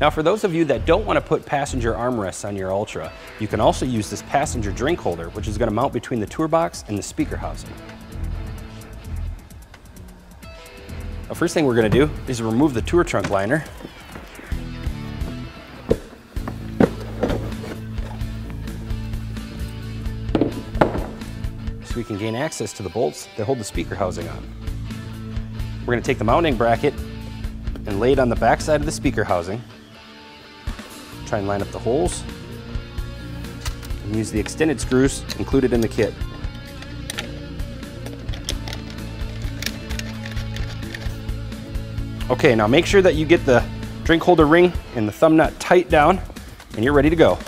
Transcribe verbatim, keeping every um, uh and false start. Now for those of you that don't want to put passenger armrests on your Ultra, you can also use this passenger drink holder, which is going to mount between the tour box and the speaker housing. The first thing we're going to do is remove the tour trunk liner. So we can gain access to the bolts that hold the speaker housing on. We're going to take the mounting bracket and lay it on the back side of the speaker housing. Try and line up the holes and use the extended screws included in the kit. Okay, now make sure that you get the drink holder ring and the thumb nut tight down and you're ready to go.